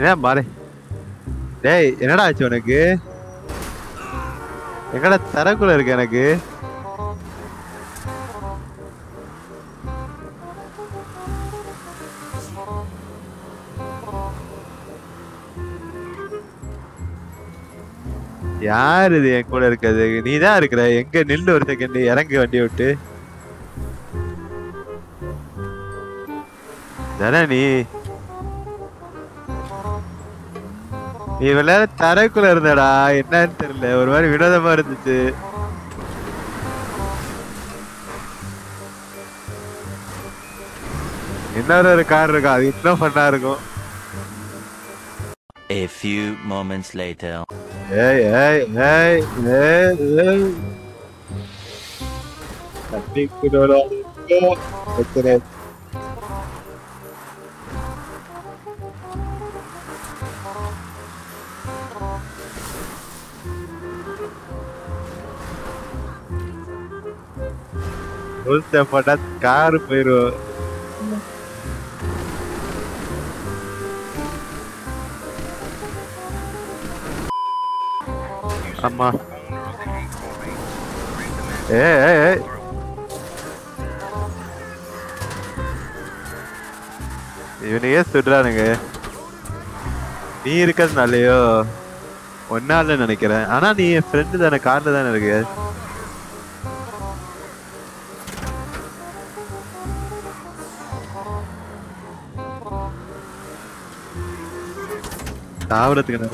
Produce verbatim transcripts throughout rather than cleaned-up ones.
Yeah, buddy. Hey, you're not going to get a Taracula again. Yeah, the Angola Kazak, neither Gray, and get Nildo second day, Arango duty. Danani, you will let Taracula that I intend to live, very good about it. Another car regarding no fanargo. A few moments later. Hey, hey, hey, hey, hey. I think we don't know. That's it. Who's the for that car, Pero? Amma. Hey, hey, hey. You need to run again. Near Casnaleo. One other than a kid. Anna, a friend than a car than a guest. How did you know?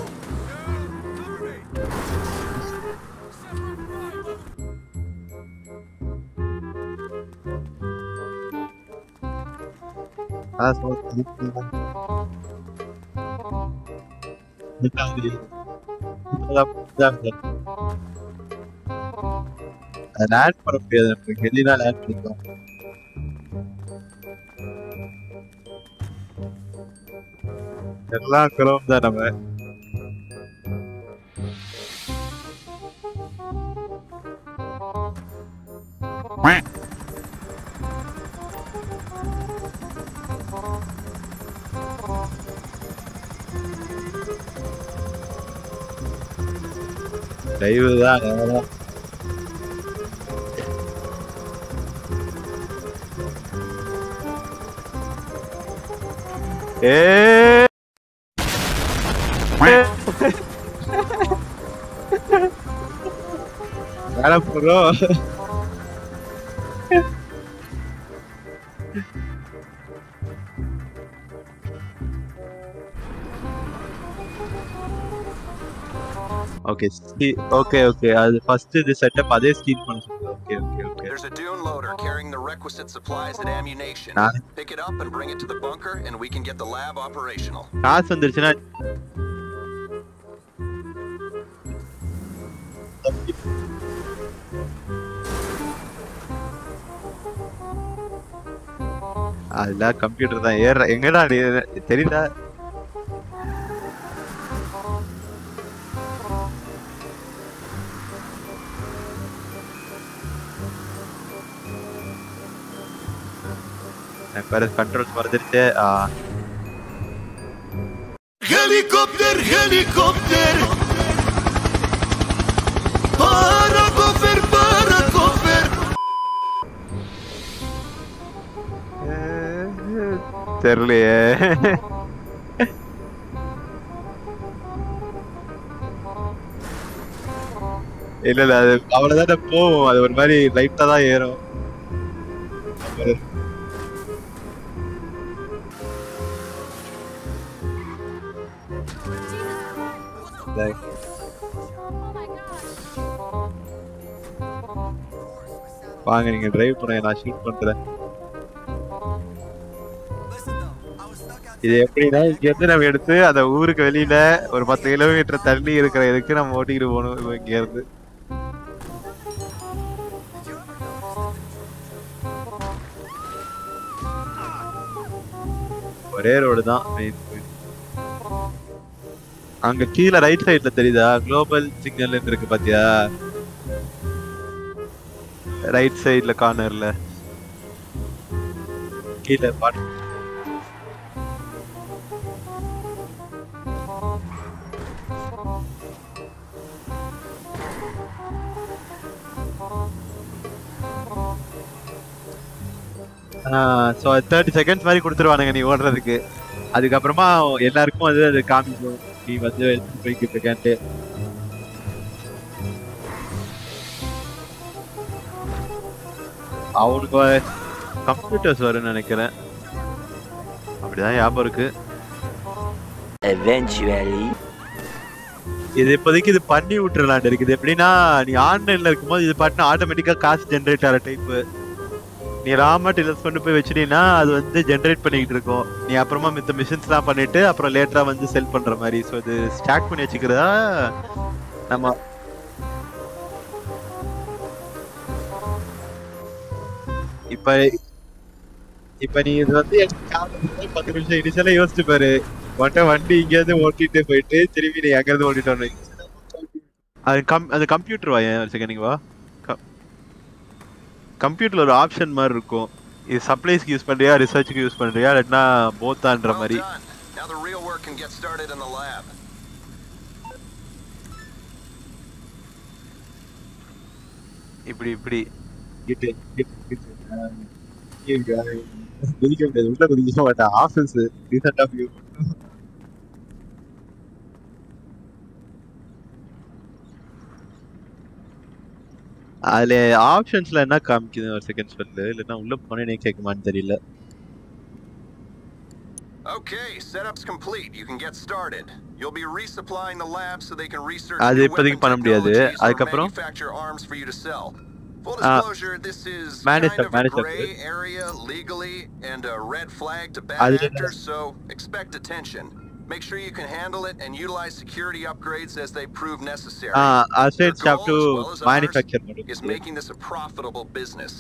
That's what I'm doing. An ad for a feather, for getting an ad. The luck of that away. They will that. Hey! Cara pro. Okay, see, okay, okay. Uh, first, the setup. Are they steal? Okay, okay, okay. There's a dune loader carrying the requisite supplies and ammunition. Nah. Pick it up and bring it to the bunker, and we can get the lab operational. That's under Chennai. Allah, computer. Da, air. Engada, theri da. Controls for the day. Uh... Helicopter, helicopter, para cover, para cover. Terli, eh? Illa, la, avada da po, adu or mari light ta da yero. Like, oh my gosh. Bang, you drive for an ashish contra. If you guys get in a weird thing, the Urkalina or Patelo, it certainly requires a motive to one of the girls. Whatever or not, mate. On the key right side, there is a global signal in the right side the corner. The key part. So thirty seconds மாதிரி கொடுத்துருவானுங்க நீ ஓடுறதுக்கு. அதுக்கப்புறமா எல்லாருக்கும் அது அது காமிக்கும் நீ வந்து போய்கிட்டு இருக்கேன்ட்டு. அவனுக்கு கம்ப்யூட்டர்ஸ் வரும்னு நினைக்கிறேன், அப்படிதான் ஞாபகம் இருக்கு. Eventually இது இப்போதைக்கு இது பண்ணி விட்டுறலான் இருக்குது. எப்படின்னா நீ ஆன்லைனில் இருக்கும்போது இது பாட்டினா ஆட்டோமேட்டிக்காக காசு ஜென்ரேட் ஆகிற டைப்பு. நீ ராமட் இலஸ் கொண்டு போய் வச்சுட்டீங்கன்னா அது வந்து ஜென்ரேட் பண்ணிக்கிட்டு இருக்கும். நீ அப்புறமா மித்த மிஷின்ஸ்லாம் பண்ணிவிட்டு அப்புறம் லேட்டராக வந்து செல் பண்ணுற மாதிரி. ஸோ இது ஸ்டாக் பண்ணி வச்சுக்கிறதா நம்ம இப்போ இப்போ நீ இது வந்து பத்து நிமிஷம் இனிஷியலாக யோசிச்சு பாரு. ஒன்ட்ட வண்டி இங்கேருந்து ஓட்டிகிட்டு போயிட்டு திரும்பி நீ எங்கேருந்து ஓட்டிகிட்டு வரணும். அது கம் அது கம்ப்யூட்டர் வா, ஏன் ஒரு செகண்ட் வா. கம்ப்யூட்டரில் ஒரு ஆப்ஷன் மாதிரி இருக்கும். இது சப்ளைஸ்க்கு யூஸ் பண்ணுறியா, ரிசர்ச்சுக்கு யூஸ் பண்ணுறியா, இல்லைன்னா போத்தான்ற மாதிரி. இப்படி இப்படி உள்ள குதிக்க மாட்டேன். ஆஃபீஸ் ரீசன்ட் ஆஃப் யூ அதுல ஆப்ஷன்ஸ்ல என்ன காமிக்குது ஒரு செகண்ட் சொல்லு, இல்லனா உள்ள போனேனே கேக்குமான்னு தெரியல. Okay, setup's complete. You can get started. You'll be resupplying the lab so they can research. அது இப்போதைக்கு பண்ண முடியாது. அதுக்கு அப்புறம் full disclosure, this is managed to manage area legally and a red flag to bad actors, so expect attention. Make sure you can handle it and utilize security upgrades as they prove necessary. Ah, uh, I said have to manufacture is making this a profitable business.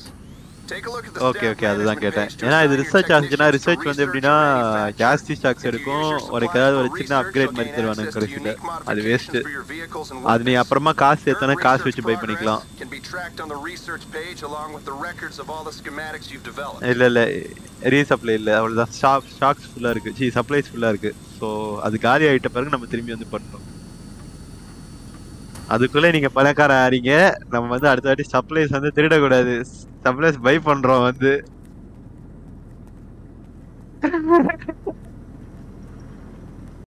Take a look at the Okay, okay, அதுதான் கேட்டேன். ஏனா இது research ஆச்சுனா research வந்து எப்படினா ஜாஸ்தி stocks இருக்கும். ஒரு ஏதாவது ஒரு சின்ன அப்கிரேட் மாதிரி தருவாங்க கரெக்ட். அது வேஸ்ட். அது நீ அப்புறமா காசு ஏத்தனா காசு வச்சு பை பண்ணிக்கலாம். இல்ல இல்ல ரீசப்ளை இல்ல. அவ்வளவுதான் ஸ்டாக் ஸ்டாக்ஸ் ஃபுல்லா இருக்கு. சீ சப்ளைஸ் ஃபுல்லா இருக்கு. சோ அது காலி ஆயிட்ட பிறகு நம்ம திரும்பி வந்து பண்றோம். அதுக்குள்ளே நீங்கள் பணக்கார ஆறீங்க. நம்ம வந்து அடுத்த வாட்டி சப்ளைஸ் வந்து திருடக்கூடாது. சப்ளைஸ் பை பண்ணுறோம் வந்து